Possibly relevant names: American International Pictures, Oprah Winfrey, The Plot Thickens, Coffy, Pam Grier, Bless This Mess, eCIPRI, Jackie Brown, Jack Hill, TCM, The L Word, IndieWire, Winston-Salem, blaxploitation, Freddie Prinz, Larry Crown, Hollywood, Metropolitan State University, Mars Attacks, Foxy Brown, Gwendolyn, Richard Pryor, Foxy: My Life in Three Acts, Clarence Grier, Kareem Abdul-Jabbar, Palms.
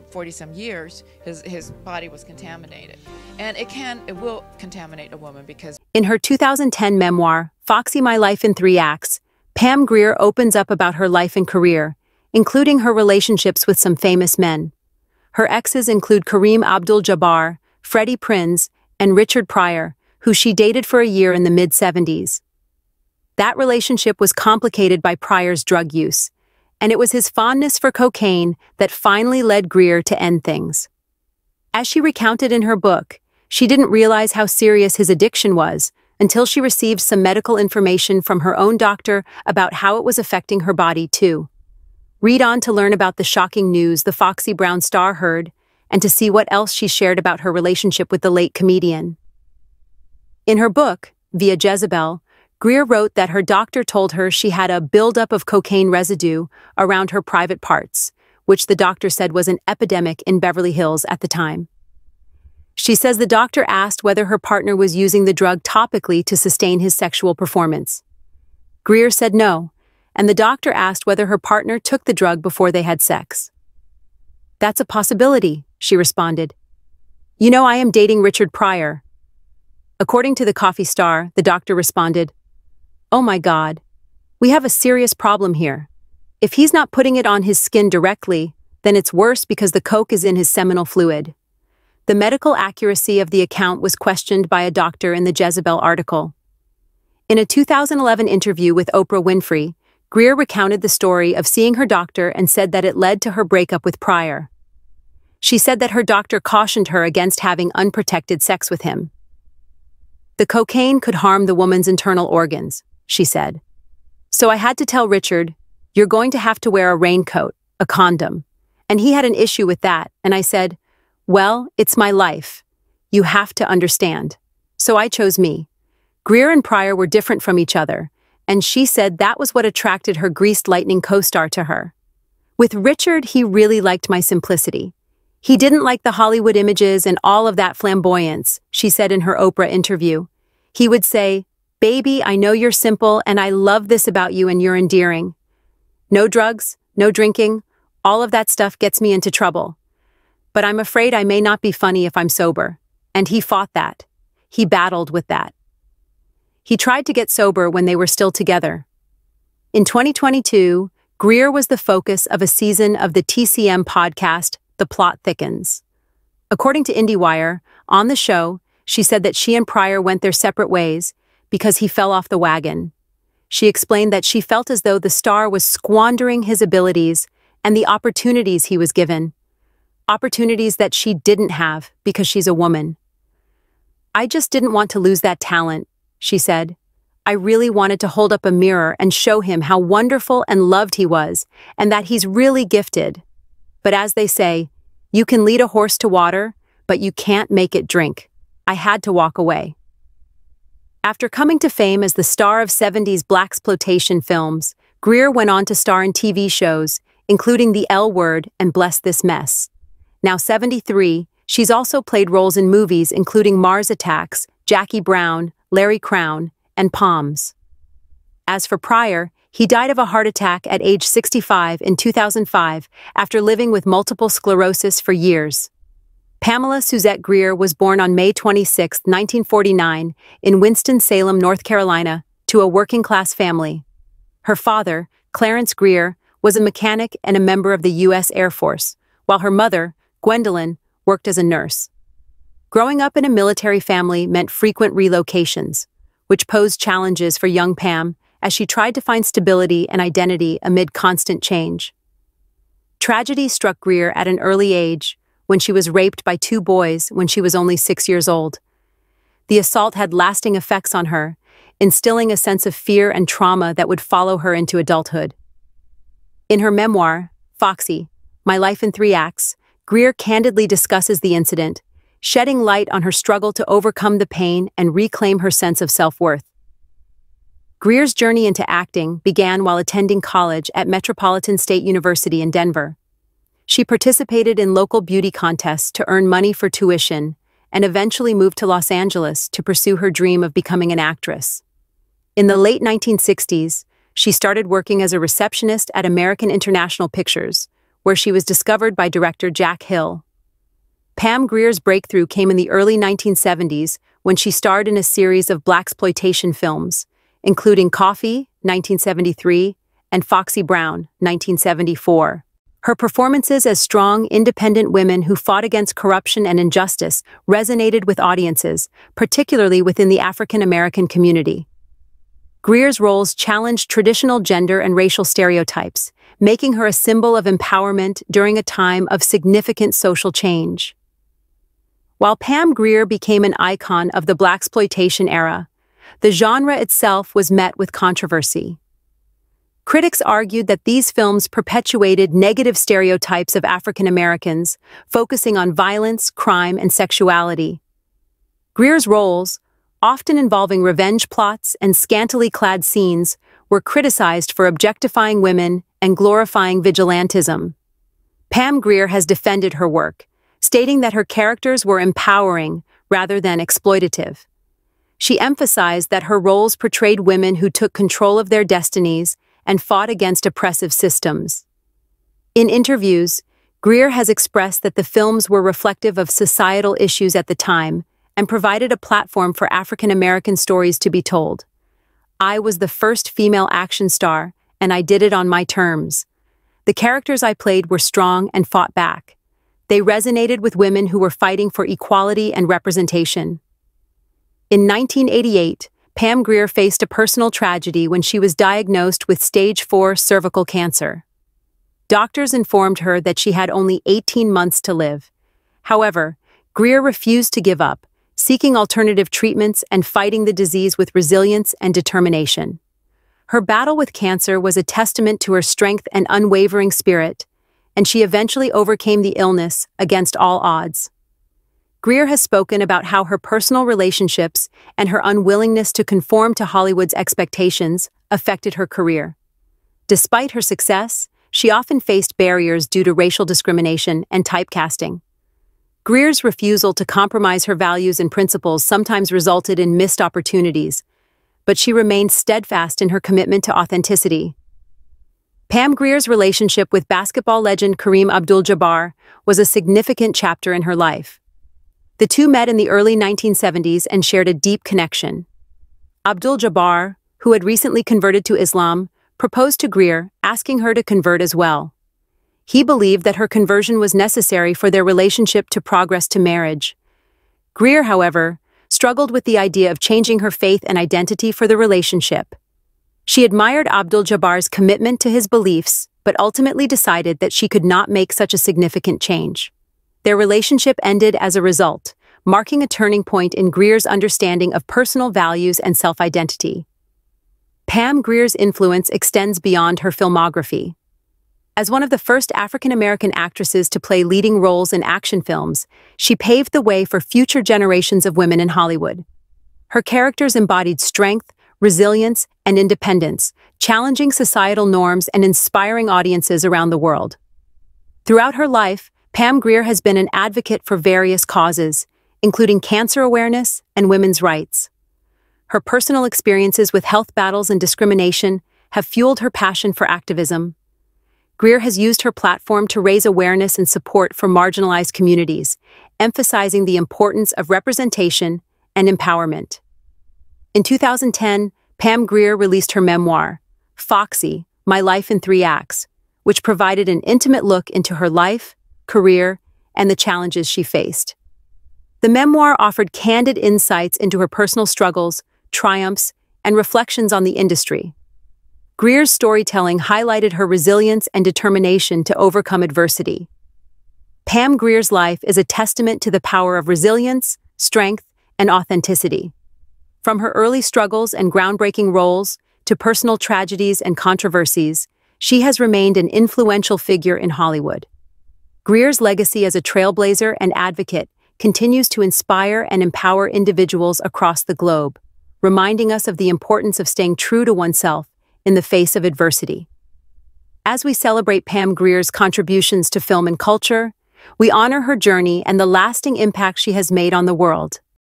40 some years, his body was contaminated. And it will contaminate a woman because... In her 2010 memoir, Foxy: My Life in Three Acts, Pam Grier opens up about her life and career, including her relationships with some famous men. Her exes include Kareem Abdul-Jabbar, Freddie Prinz, and Richard Pryor, who she dated for a year in the mid-70s. That relationship was complicated by Pryor's drug use, and it was his fondness for cocaine that finally led Grier to end things. As she recounted in her book, she didn't realize how serious his addiction was until she received some medical information from her own doctor about how it was affecting her body too. Read on to learn about the shocking news the Foxy Brown star heard and to see what else she shared about her relationship with the late comedian. In her book, Via Jezebel, Grier wrote that her doctor told her she had a buildup of cocaine residue around her private parts, which the doctor said was an epidemic in Beverly Hills at the time. She says the doctor asked whether her partner was using the drug topically to sustain his sexual performance. Grier said no, and the doctor asked whether her partner took the drug before they had sex. "That's a possibility," she responded. "You know, I am dating Richard Pryor." According to the Coffee star, the doctor responded, "Oh my God, we have a serious problem here. If he's not putting it on his skin directly, then it's worse because the coke is in his seminal fluid." The medical accuracy of the account was questioned by a doctor in the Jezebel article. In a 2011 interview with Oprah Winfrey, Grier recounted the story of seeing her doctor and said that it led to her breakup with Pryor. She said that her doctor cautioned her against having unprotected sex with him. "The cocaine could harm the woman's internal organs," she said. "So I had to tell Richard, you're going to have to wear a raincoat, a condom. And he had an issue with that, and I said, well, it's my life. You have to understand. So I chose me." Grier and Pryor were different from each other, and she said that was what attracted her Greased Lightning co-star to her. "With Richard, he really liked my simplicity. He didn't like the Hollywood images and all of that flamboyance," she said in her Oprah interview. "He would say, baby, I know you're simple and I love this about you and you're endearing. No drugs, no drinking, all of that stuff gets me into trouble. But I'm afraid I may not be funny if I'm sober." And he fought that. He battled with that. He tried to get sober when they were still together. In 2022, Grier was the focus of a season of the TCM podcast, The Plot Thickens. According to IndieWire, on the show, she said that she and Pryor went their separate ways because he fell off the wagon. She explained that she felt as though the star was squandering his abilities and the opportunities he was given, opportunities that she didn't have because she's a woman. "I just didn't want to lose that talent," she said. "I really wanted to hold up a mirror and show him how wonderful and loved he was, and that he's really gifted. But as they say, you can lead a horse to water, but you can't make it drink. I had to walk away." After coming to fame as the star of 70s blaxploitation films, Grier went on to star in TV shows, including The L Word and Bless This Mess. Now 73, she's also played roles in movies including Mars Attacks, Jackie Brown, Larry Crown, and Palms. As for Pryor, he died of a heart attack at age 65 in 2005 after living with multiple sclerosis for years. Pamela Suzette Grier was born on May 26, 1949, in Winston-Salem, North Carolina, to a working-class family. Her father, Clarence Grier, was a mechanic and a member of the U.S. Air Force, while her mother, Gwendolyn, worked as a nurse. Growing up in a military family meant frequent relocations, which posed challenges for young Pam as she tried to find stability and identity amid constant change. Tragedy struck Grier at an early age when she was raped by two boys when she was only 6 years old. The assault had lasting effects on her, instilling a sense of fear and trauma that would follow her into adulthood. In her memoir, Foxy: My Life in Three Acts, Grier candidly discusses the incident, shedding light on her struggle to overcome the pain and reclaim her sense of self-worth. Grier's journey into acting began while attending college at Metropolitan State University in Denver. She participated in local beauty contests to earn money for tuition and eventually moved to Los Angeles to pursue her dream of becoming an actress. In the late 1960s, she started working as a receptionist at American International Pictures, where she was discovered by director Jack Hill. Pam Grier's breakthrough came in the early 1970s when she starred in a series of blaxploitation films, including Coffy, 1973, and Foxy Brown, 1974. Her performances as strong, independent women who fought against corruption and injustice resonated with audiences, particularly within the African-American community. Grier's roles challenged traditional gender and racial stereotypes, making her a symbol of empowerment during a time of significant social change. While Pam Grier became an icon of the blaxploitation era, the genre itself was met with controversy. Critics argued that these films perpetuated negative stereotypes of African Americans, focusing on violence, crime, and sexuality. Grier's roles, often involving revenge plots and scantily clad scenes, were criticized for objectifying women and glorifying vigilantism. Pam Grier has defended her work, stating that her characters were empowering rather than exploitative. She emphasized that her roles portrayed women who took control of their destinies and fought against oppressive systems. In interviews, Grier has expressed that the films were reflective of societal issues at the time and provided a platform for African American stories to be told. I was the first female action star, and I did it on my terms. The characters I played were strong and fought back. They resonated with women who were fighting for equality and representation. In 1988, Pam Grier faced a personal tragedy when she was diagnosed with stage 4 cervical cancer. Doctors informed her that she had only 18 months to live. However, Grier refused to give up, seeking alternative treatments and fighting the disease with resilience and determination. Her battle with cancer was a testament to her strength and unwavering spirit, and she eventually overcame the illness against all odds. Grier has spoken about how her personal relationships and her unwillingness to conform to Hollywood's expectations affected her career. Despite her success, she often faced barriers due to racial discrimination and typecasting. Grier's refusal to compromise her values and principles sometimes resulted in missed opportunities, but she remained steadfast in her commitment to authenticity. Pam Grier's relationship with basketball legend Kareem Abdul-Jabbar was a significant chapter in her life. The two met in the early 1970s and shared a deep connection. Abdul-Jabbar, who had recently converted to Islam, proposed to Grier, asking her to convert as well. He believed that her conversion was necessary for their relationship to progress to marriage. Grier, however, struggled with the idea of changing her faith and identity for the relationship. She admired Abdul-Jabbar's commitment to his beliefs, but ultimately decided that she could not make such a significant change. Their relationship ended as a result, marking a turning point in Grier's understanding of personal values and self-identity. Pam Grier's influence extends beyond her filmography. As one of the first African-American actresses to play leading roles in action films, she paved the way for future generations of women in Hollywood. Her characters embodied strength, resilience, and independence, challenging societal norms and inspiring audiences around the world. Throughout her life, Pam Grier has been an advocate for various causes, including cancer awareness and women's rights. Her personal experiences with health battles and discrimination have fueled her passion for activism. Grier has used her platform to raise awareness and support for marginalized communities, emphasizing the importance of representation and empowerment. In 2010, Pam Grier released her memoir, Foxy: My Life in Three Acts, which provided an intimate look into her life, career, and the challenges she faced. The memoir offered candid insights into her personal struggles, triumphs, and reflections on the industry. Grier's storytelling highlighted her resilience and determination to overcome adversity. Pam Grier's life is a testament to the power of resilience, strength, and authenticity. From her early struggles and groundbreaking roles to personal tragedies and controversies, she has remained an influential figure in Hollywood. Grier's legacy as a trailblazer and advocate continues to inspire and empower individuals across the globe, reminding us of the importance of staying true to oneself in the face of adversity. As we celebrate Pam Grier's contributions to film and culture, we honor her journey and the lasting impact she has made on the world.